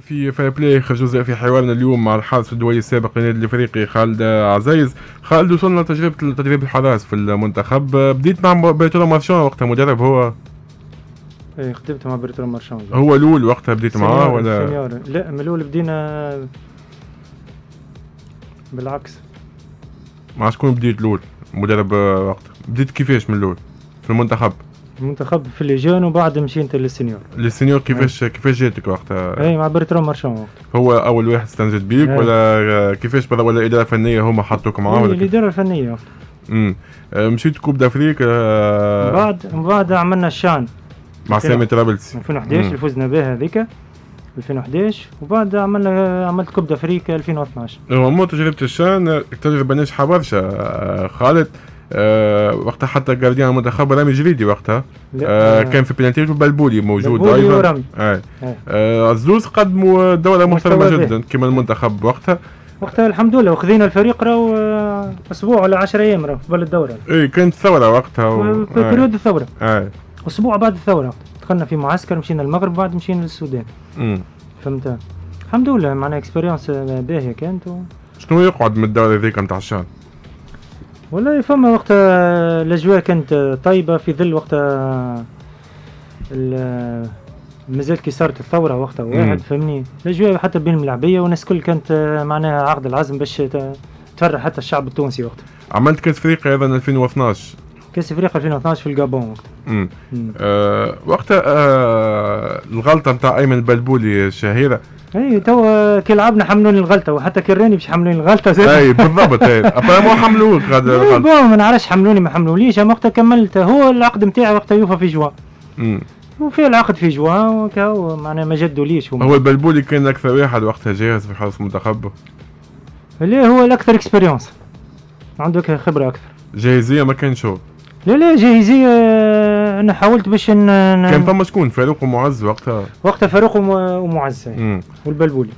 في فاير بلاي يخرج جزء في حوارنا اليوم مع الحارس الدولي السابق للنادي الافريقي خالد عزيز. خالد، وصلنا لتجربه تدريب الحراس في المنتخب، بديت مع بيترون مارشان وقتها مدرب هو. اي خدمت مع بيترون مارشان. هو الاول وقتها بديت معاه ولا؟ سنيور. لا، من الاول بدينا بالعكس. مع شكون بديت الاول؟ مدرب وقتها، بديت كيفاش من الاول؟ في المنتخب. المنتخب في الليجون وبعد مشيت للسينيور. للسينيور كيفاش جاتك وقتها؟ اي مع برترون مارشون وقتها. هو اول واحد استنجد بيك ولا كيفاش برا، ولا الاداره الفنيه هما حطوك معاه ولا؟ الاداره الفنيه. مشيت كوب دافريك من بعد عملنا الشان مع سامي ترابلسي 2011 فزنا بها هذيك 2011، وبعد عملت كوب دافريك 2012. هو تجربه الشان تجربه ناجحه برشا خالد. وقتها حتى جارديان المنتخب رامي جريدي وقتها كان في بلانتيج، وبلبولي موجود ايضا. الزوز قدموا دوره محترمه جدا كما المنتخب وقتها الحمد لله، وخذينا الفريق راهو اسبوع ولا 10 ايام راهو قبل الدوره. اي كانت ثوره وقتها في بريود الثوره. اسبوع بعد الثوره دخلنا في معسكر، مشينا المغرب وبعد مشينا للسودان. فهمت؟ الحمد لله معنا اكسبيريونس باهيه كانت. شنو يقعد من الدوره هذيك نتاع الشان؟ والله فما وقت الاجواء كانت طيبه في ظل وقت مازال كي صارت الثوره وقتها واحد، فهمني الاجواء حتى بين الملاعبيه والناس الكل كانت معناها عقد العزم باش تفرح حتى الشعب التونسي وقتها. عملت كاس افريقيا ايضا 2012، كاس افريقيا 2012 في الجابون وقتها. وقتها الغلطه نتاع ايمن بلبولي الشهيره. اي توا كي لعبنا حملوني الغلطه، وحتى كراني باش حملوني الغلطه زاد. اي بالضبط. اي ما حملوك غادي الغلطه، ما نعرفش حملوني ما حملوليش. انا وقتها كملت، هو العقد نتاعي وقتها يوفى في جوان. وفي العقد في جوان وكا معناها ما جدوليش. هو البلبولي كان اكثر واحد وقتها جاهز في حرس المنتخب. لا، هو الاكثر اكسبيريونس، عنده خبره اكثر. جاهزيه ما كانش هو. لا جاهزيه. انا حاولت باش كان فما شكون؟ فاروق ومعز وقتها فاروق ومعز والبلبولي.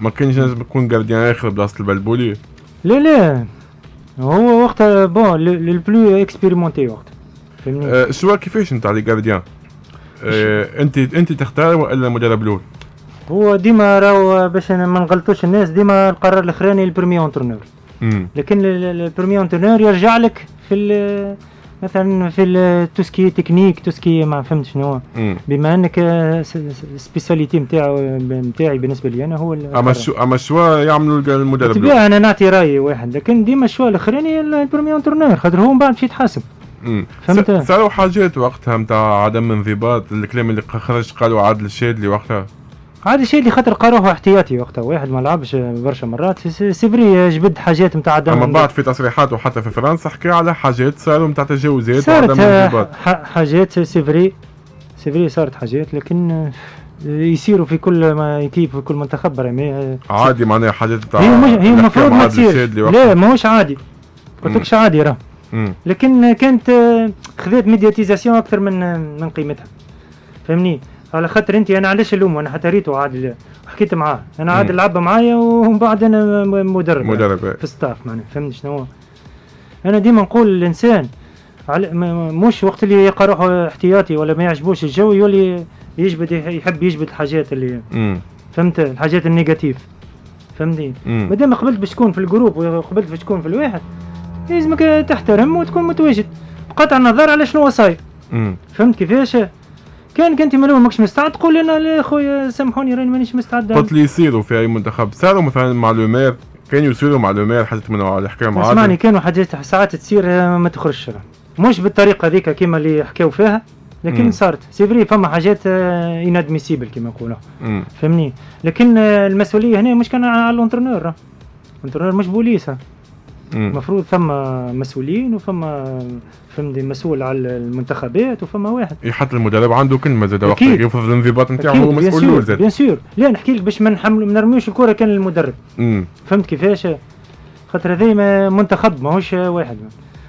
ما كانش لازم يكون جارديان اخر بلاصه البلبولي. لا هو وقتها بون البلو اكسبيريمونتي وقتها، فهمني. سوا كيفاش نتاع لي جارديان؟ انت تختار ولا المدرب الاول؟ هو ديما راهو باش ما نغلطوش الناس، ديما القرار الاخراني البرمي اونترونور. لكن البرمي اونترونور يرجع لك في مثلا في توسكي تكنيك، توسكي ما فهمت شنو. بما انك سبيساليتي نتاعي بالنسبه لي انا هو. اما الشوا يعملوا المدرب. طبيعي انا نعطي رايي واحد، لكن ديما الشوا الاخراني البرمي اونترونور، خاطر هو من بعد مشي يتحاسب. فهمت؟ صاروا حاجات وقتها نتاع عدم انضباط، الكلام اللي خرج قالوا عادل الشادلي وقتها. عادل الشادلي خاطر قاروه احتياطي وقتها، واحد ما لعبش برشا مرات، سيفري جبد حاجات نتاع عدم. اما بعد في تصريحاته حتى في فرنسا حكى على حاجات صاروا نتاع تجاوزات، صارت حاجات سيفري صارت حاجات، لكن يصيروا في كل ايكيب في كل منتخب برمي عادي، معناها حاجات نتاع هي المفروض ما تصيرش. لا ماهوش عادي، قلتلكش عادي راه، لكن كانت خذات ميدياتيزاسيون اكثر من قيمتها، فهمني. على خاطر انت انا علاش اللوم، انا حتى ريته عادل وحكيت معاه، انا عادل لعب معايا ومن بعد انا مدرب في الستاف معناها، فهمت شنو. انا ديما نقول الانسان مش وقت اللي يلقى روحه احتياطي ولا ما يعجبوش الجو يولي يحب يجبد الحاجات اللي فهمت، الحاجات النيجاتيف، فهمتني. ما دام قبلت باش تكون في الجروب وقبلت باش تكون في الواحد، لازمك تحترم وتكون متواجد بقطع النظر على شنو صاير. فهمت كيفاش؟ كان انت من الاول ماكش مستعد تقول لنا لا خويا سامحوني راني مانيش مستعد. قلت لي يصيروا في اي منتخب، صاروا مثلا مع لومير، كانوا يصيروا مع لومير حاجات من نوع الحكام عادي. اسمعني، كانوا حاجات ساعات تصير ما تخرجش، مش بالطريقه هذيك كيما اللي حكاو فيها، لكن صارت سيفري فما حاجات انادميسيبل كيما نقولوا، فهمني. لكن المسؤوليه هنا مش كان على الانترنور مش بوليس، المفروض فما مسؤولين وفما فهمني مسؤول على المنتخبات وفما واحد. حتى المدرب عنده كلمه زاد وقت يفرض الانضباط نتاعو، هو مسؤول له زاد. بيان سور. لا نحكي لك باش ما نرميوش الكره كان المدرب. فهمت كيفاش؟ خاطر هذا منتخب ماهوش واحد،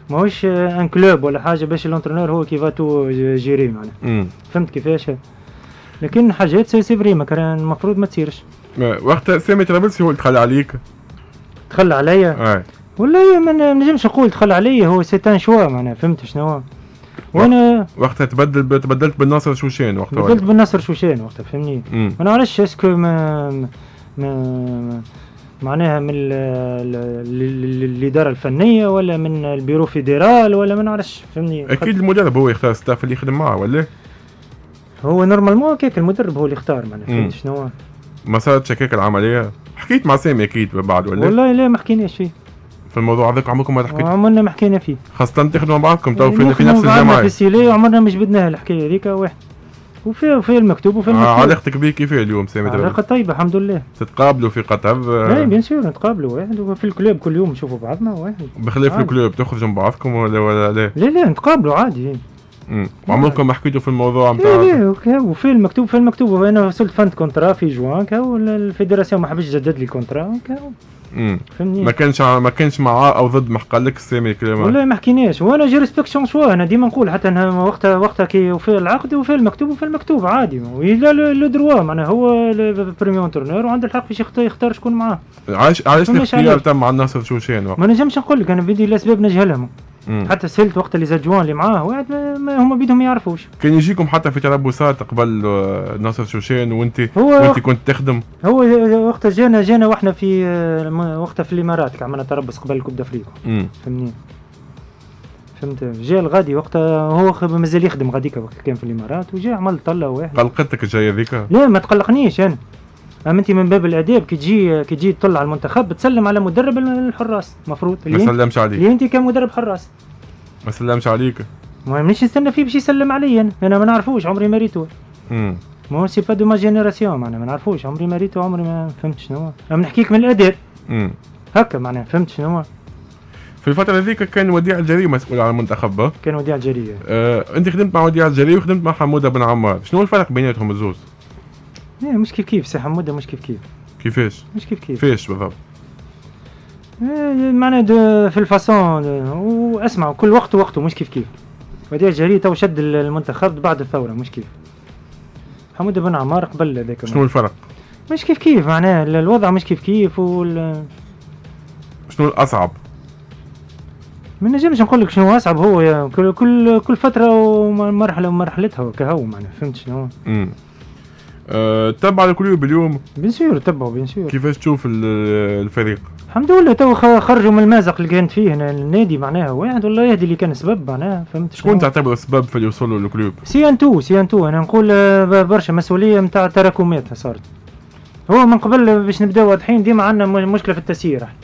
ماهوش ان كلوب ولا حاجه باش الانترنور هو كيفا تو جيري معناها. فهمت كيفاش؟ لكن حاجات سيفري ما كان المفروض ما تصيرش. وقتها سامي ترابلسي هو اللي دخل عليك. دخل عليا؟ والله ما نجمش نقول دخل عليا، هو سيتان شوا معناها، فهمت شنو. وانا وقتها تبدلت بالناصر شوشان وقتها فهمني. انا علاش اسكو معناها من الاداره الفنيه ولا من البيرو فيدرال ولا ما نعرفش فهمني. اكيد المدرب هو يختار الستاف اللي يخدم معه ولا هو نورمالمون هكاك المدرب هو اللي يختار معناها فهمت شنو. ما صارتش هكاك العمليه؟ حكيت مع سامي اكيد بعد ولا والله لا ما حكيناش فيه في الموضوع هذاك. عمركم ما حكيتوا؟ عمرنا ما حكينا فيه، خاصة تخدموا مع بعضكم تو في نفس الجامعة في السيلي. عمرنا ما جبدناها الحكاية هذيك واحد. وفي المكتوب وفي المكتوب. علاقتك بيه كيفاه اليوم سامي ترابلسي؟ علاقة طيبة الحمد لله. تتقابلوا في قطر؟ اي بيان سور نتقابلوا واحد وفي الكلوب كل يوم نشوفوا بعضنا واحد. بخلاف الكلوب تخرجوا مع بعضكم ولا لا؟ لا لا نتقابلوا عادي. عمركم ما حكيتوا في الموضوع نتاع؟ لا وفي المكتوب انا وصلت فند كونترا في جوان كاو الفيدراسيون ما حبش جدد لي كونترا كاو. فهمني. ما كانش معاه او ضد ما حقالك السامي كلام؟ والله ما حكيناش وانا جي ريسبكت شون شوا. انا ديما نقول حتى انا وقتها كي وفي العقد وفي المكتوب عادي ولا لو دروا معناها هو بريمي اونترونور وعنده الحق باش يختار شكون معاه. علاش الاختيار تم مع ناصر شوشان؟ ما نجمش نقول لك انا بدي الاسباب نجهلهم. حتى سالت وقت اللي زادجوان اللي معاه واحد هما بيدهم ما يعرفوش. كان يجيكم حتى في تربصات قبل ناصر شوشان وانت كنت تخدم؟ هو وقتها جانا واحنا في وقتها في الامارات عملنا تربص قبل الكوب دافريكا فهمني فهمت. جا الغادي وقتها هو مازال يخدم غاديك وقت كان في الامارات وجا عمل طله واحد. قلقتك الجايه ذيك؟ لا ما تقلقنيش انا. اما انت من باب الاداب كي تجي تطلع على المنتخب تسلم على مدرب الحراس المفروض. ما سلمش عليك. انت كمدرب حراس ما سلمش عليك. ما مانيش نستنى فيه باش يسلم علي انا ما نعرفوش عمري ما ريتو. مو سي با دو ما جينيراسيون معناها ما نعرفوش عمري ما ريتو عمري ما فهمت شنو. اما نحكيك من الاداب هكا معناها فهمت شنو. في الفترة هذيك كان وديع الجري مسؤول على المنتخب. كان وديع الجري. انت خدمت مع وديع الجري وخدمت مع حمودة بن عمار، شنو الفرق بيناتهم الزوز؟ لا مش كيف كيف سي حمودة مش كيف كيف. كيفاش؟ مش كيف كيف. كيفاش بالضبط؟ معناها في الفاسون واسمع كل وقت ووقته مش كيف كيف. وديع الجري تو شد المنتخب بعد الثورة مش كيف. حمودة بن عمار قبل هذاك. شنو الفرق؟ مش كيف كيف معناها الوضع مش كيف كيف شنو الأصعب؟ ما نجمش نقول لك شنو أصعب. هو يعني كل فترة ومرحلة ومرحلتها كهو معناها فهمت شنو. تبع الكلوب اليوم؟ بيان سور تبعوا بيان سور. كيفاش تشوف الفريق؟ الحمد لله تو خرجوا من المازق اللي كانت فيه هنا النادي معناها واحد والله يهدي اللي كان سبب معناها فهمت. شكون تعتبر السبب في اللي وصلوا للكلوب؟ سي ان تو انا نقول برشا مسؤوليه نتاع تراكمات صارت. هو من قبل باش نبداو واضحين ديما عندنا مشكله في التسيير احنا.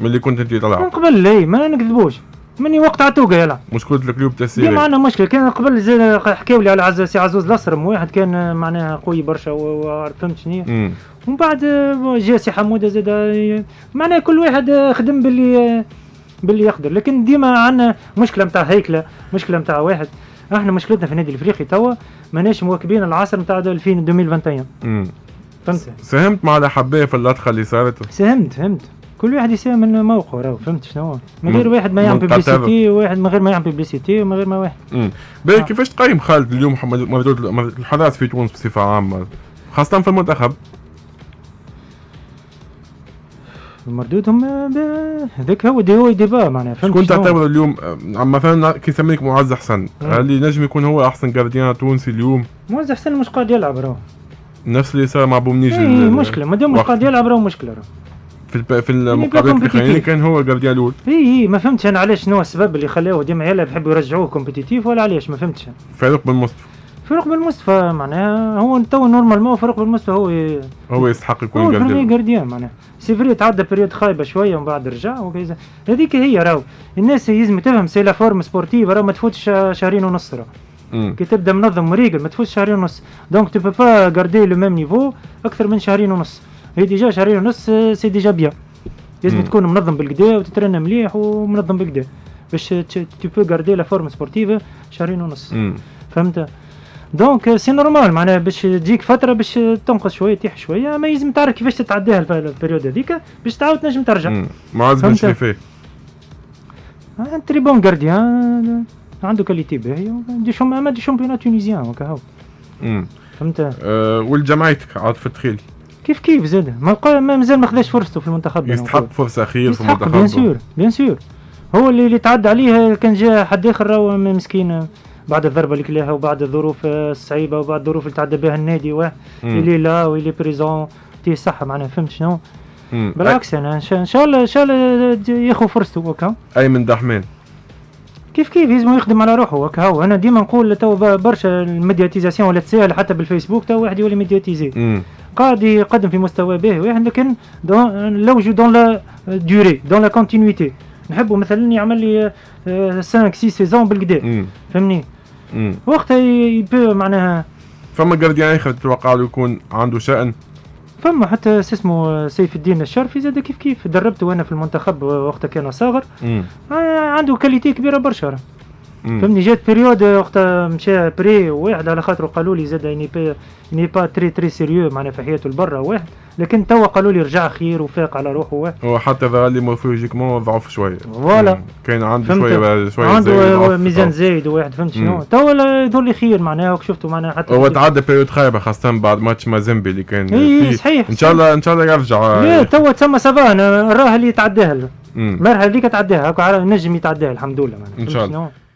من اللي كنت انت طلع؟ من قبل لا ما نكذبوش. مني وقت عتوقه يلعب مشكله الكلوب تسيير. ديما عندنا مشكله. كان قبل حكاو لي على سي عزوز الأسرم واحد كان معناها قوي برشا وفهمت شنيا. ومن بعد جا سي حموده زاد معناها كل واحد خدم باللي يقدر. لكن ديما عندنا مشكله نتاع هيكله مشكله نتاع واحد. احنا مشكلتنا في النادي الافريقي توا ماناش مواكبين العصر نتاع 2021 فهمت. ساهمت مع الحبايه في اللطخه اللي صارت؟ ساهمت كل واحد يساهم من موقعه راهو فهمت شنو. من غير واحد ما يعمل بيبليسيتي وواحد من غير ما يعمل بيبليسيتي ومن غير ما واحد. باهي كيفاش تقيم خالد اليوم مردود الحراس في تونس بصفه عامه خاصه في المنتخب؟ مردودهم هذاك هو ديبا معناها فهمت. شكون تعتبر اليوم مثلا كي يسميك معز حسن هل ينجم يكون هو احسن كارديان تونسي اليوم؟ معز حسن مش قادر يلعب راهو. نفس اللي صار مع بومنيجي. مشكله مادام مش قادر يلعب راهو مشكله راهو. في المقابلات الأخيرة كان هو الجارديان الأول. إي ما فهمتش أنا علاش شنو السبب اللي خلاوه ديما يلا بحبوا يرجعوه كومبيتيتيف ولا علاش ما فهمتش. فاروق بن مصطفى. معناها هو تو نورمالمون فاروق بن مصطفى هو يستحق يكون جارديان. هو جارديان معناها سي فري تعدى بريود خايبة شوية ومن بعد رجع وكذا. هذيك هي راهو الناس لازم تفهم سي لا فورم سبورتيف راهو ما تفوتش شهرين ونص راهو. كي تبدا منظم وريقل ما تفوتش شهرين ونص دونك تو با جاردي لو ميم نيفو أكثر من شهرين ونص. هي ديجا شهرين ونص سي ديجا بيان. لازم تكون منظم بالكدا وتترنى مليح ومنظم بالكدا باش تو بو غاردي لا فورم سبورتيف شهرين ونص فهمت. دونك سي نورمال معناها باش تجيك فتره باش تنقص شويه تيح شويه ما لازم تعرف كيفاش تتعداها البيريود هذيك باش تعاود تنجم ترجع. معاذ بن شريفي تري بون غارديان عنده كاليتي باهيه دي شامبيونات تونيزيان هكا هو فهمت. ولجماعتك عاد في التخيل كيف زاد مازال ما خداش فرصته في المنتخب. يستحق فرصه خير في المنتخب بيان سور هو اللي تعدى عليه كان جاء حد اخر راهو مسكين بعد الضربه اللي كلاها وبعد الظروف الصعيبه وبعد الظروف اللي تعدى بها النادي اللي لا واللي بريزون تي صح معناها فهمت شنو. بالعكس انا ان شاء الله ان شاء الله ياخذ فرصته هكا. ايمن دحمان كيف كيف لازم يخدم على روحه هكا. هو انا ديما نقول تو برشا الميدياتيزاسيون ولا تساهل حتى بالفيسبوك تو واحد يولي ميدياتيزي قاعد يقدم في مستوى باهي واحد لكن لوجو دون لا ديوري دون لا كونتينيتي. نحبوا مثلا يعمل لي 5 6 سيزون بالقدا فهمني وقتها يبي معناها فما جارديان اخر تتوقع له يكون عنده شأن. فما حتى اسمه سيف الدين الشرفي زاد كيف كيف دربته انا في المنتخب وقتها كان صاغر عنده كاليتي كبيره برشا فهمني. جات بريود وقتها مشى بري واحد على خاطر قالوا لي زاد ني با تري تري سيريو معناها في حياته البرة واحد لكن توا قالوا لي رجع خير وفاق على روحه واحد وحتى ظهر لي مورفولوجيكمون ضعف شويه فوالا كان عنده شويه عنده ميزان زايد واحد فهمت شنو توا يظهر لي خير معناها وشفتوا معناها حتى هو تعدى بريود خايبه خاصه بعد ماتش مازيمبي اللي كان فيه صحيح. ان شاء الله ان شاء الله يرجع لا توا تسمى سافا راه اللي تعداها المرحله اللي تعداها نجم يتعداها الحمد لله معناها ان شاء الله.